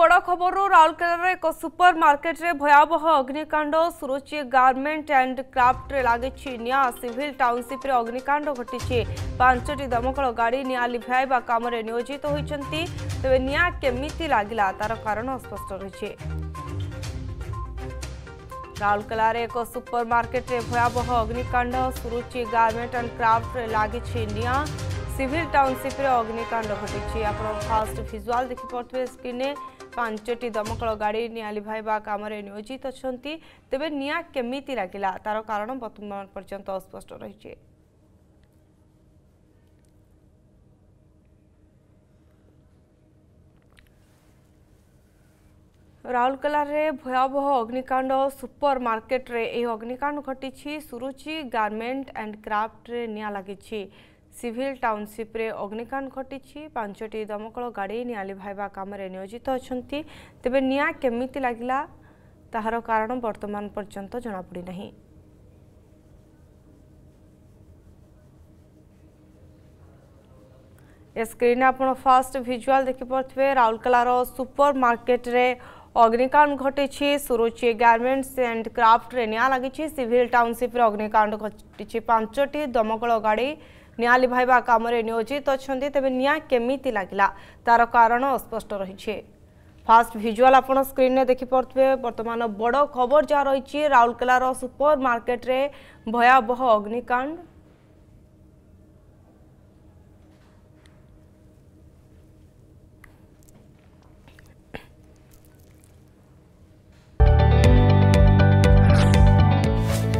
बड़ खबर राउरकेलार एक सुपर मार्केट रे भयावह अग्निकांड सुरुचि गारमेंट एंड क्राफ्ट रे लागिछि निया। सिविल टाउनशिप रे अग्निकांड घटिछि। पांचटी दमकल गाड़ी निया लिभाइबा काम रे नियोजित होइछंती। तबे निया केमिति लागिला तार कारण अस्पष्ट रहिछि। राउरकेलार एक सुपर मार्केट रे भयावह अग्निकांड सुरुचि गारमेंट एंड क्राफ्ट रे लागिछि निया। सिविल टाउनशिप रे अग्निकांड घटी। आप फास्ट भिजुआल देखिपे स्क्रीन में पांचटी दमकल गाड़ी निया लिभाइबा काम रे नियोजित अच्छा। तेबे निया केमिति लागिला तार कारण बर्तमान पर्यंत अस्पष्ट रही। राउरकेला रे भयावह अग्निकांड सुपर मार्केट रे यह अग्निकांड घटी। सुरुचि गारमेंट एंड क्राफ्ट रे निया लागिछि। सिविल टाउनशिप रे अग्निकांड घटी। पांचटी दमकल गाड़ी निया लिभाइबा काम रे नियोजित अछंती। तेबे निया केमिति लागिला ताहार कारण वर्तमान पर्यंत जनापड़ी नहीं। ए स्क्रीन आपण फास्ट विजुअल देखिपे राउरकेलार सुपर मार्केट रे अग्निकांड घटी। सुरुचि गारमेंट्स एंड क्राफ्ट रे निया लागिछि। सिविल टाउनशिप रे अग्निकांड घटी। पांचटी दमकल गाड़ी निया लिभाइबा काम रे नियोजित अच्छा। तेबे निया केमिति लागिला तार कारण अस्पष्ट रही। फास्ट विजुअल आपण स्क्रीन में देखिपे। वर्तमान बड़ खबर जहाँ रही राउरकेलार सुपर मार्केट रे भयावह अग्निकांड।